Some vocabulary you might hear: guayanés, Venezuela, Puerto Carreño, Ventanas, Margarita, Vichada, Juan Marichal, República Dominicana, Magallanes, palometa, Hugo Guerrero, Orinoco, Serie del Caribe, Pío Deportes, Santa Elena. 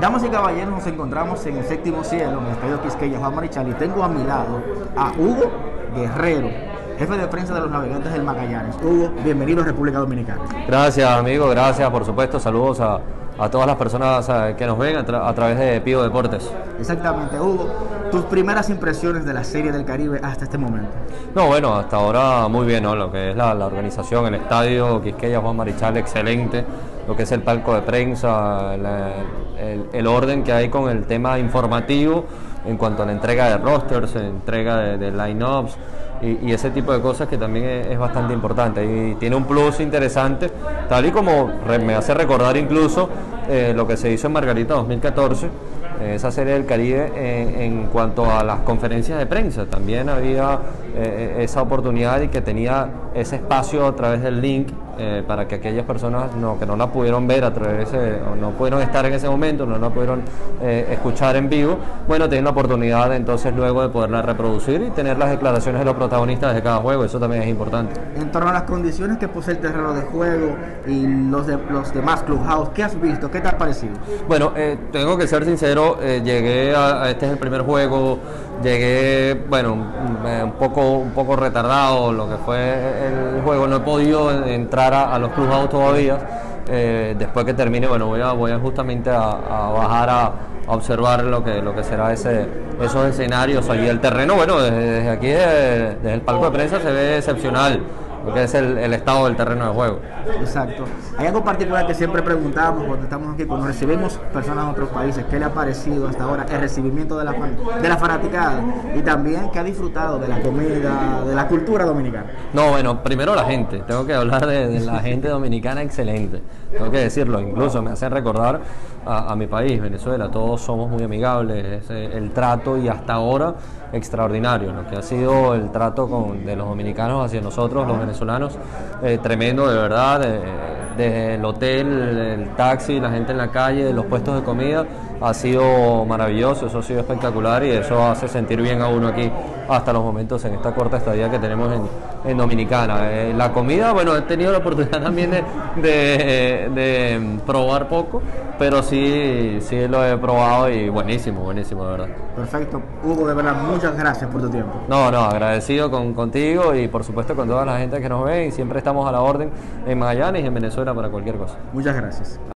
Damas y caballeros, nos encontramos en el séptimo cielo, en el Estadio Quisqueya, Juan Marichal, y tengo a mi lado a Hugo Guerrero, jefe de prensa de los navegantes del Magallanes. Hugo, bienvenido a República Dominicana. Gracias, amigo, gracias, por supuesto, saludos a todas las personas que nos ven a través de Pío Deportes. Exactamente, Hugo, tus primeras impresiones de la Serie del Caribe hasta este momento. No, bueno, hasta ahora muy bien, ¿no? Lo que es la organización, el estadio Quisqueya Juan Marichal, excelente, lo que es el palco de prensa, el orden que hay con el tema informativo en cuanto a la entrega de rosters, entrega de line-ups y ese tipo de cosas que también es bastante importante y tiene un plus interesante, tal y como me hace recordar incluso lo que se hizo en Margarita 2014, esa Serie del Caribe en cuanto a las conferencias de prensa. También había esa oportunidad y que tenía ese espacio a través del link para que aquellas personas que no la pudieron ver a través o no pudieron estar en ese momento, no la pudieron escuchar en vivo, bueno, tienen la oportunidad entonces luego de poderla reproducir y tener las declaraciones de los protagonistas de cada juego. Eso también es importante. En torno a las condiciones que posee el terreno de juego y los demás clubhouse, ¿qué has visto? ¿Qué te ha parecido? Bueno, tengo que ser sincero, llegué a este es el primer juego, llegué, bueno, un poco retardado lo que fue el juego, no he podido entrar a los clubhouse todavía. Después que termine, bueno, voy a justamente a bajar a observar lo que será esos escenarios allí. El terreno, bueno, desde aquí, desde el palco de prensa se ve excepcional, porque es el estado del terreno de juego. Exacto. Hay algo particular que siempre preguntamos cuando estamos aquí, cuando recibimos personas de otros países, ¿qué le ha parecido hasta ahora el recibimiento de la fanaticada? Y también, ¿qué ha disfrutado de la comida, de la cultura dominicana? No, bueno, primero la gente. Tengo que hablar de la gente dominicana excelente. Tengo que decirlo, incluso me hacen recordar a mi país, Venezuela. Todos somos muy amigables. El trato, y hasta ahora extraordinario, lo que ha sido el trato de los dominicanos hacia nosotros, los venezolanos, tremendo, de verdad, desde el hotel, el taxi, la gente en la calle, los puestos de comida, ha sido maravilloso, eso ha sido espectacular y eso hace sentir bien a uno aquí hasta los momentos en esta corta estadía que tenemos en Dominicana. La comida, bueno, he tenido la oportunidad también de probar poco, pero sí lo he probado y buenísimo, buenísimo, de verdad. Perfecto. Hugo, de verdad, muchas gracias por tu tiempo. No, agradecido contigo y por supuesto con toda la gente que nos ve, y siempre estamos a la orden en Magallanes y en Venezuela para cualquier cosa. Muchas gracias.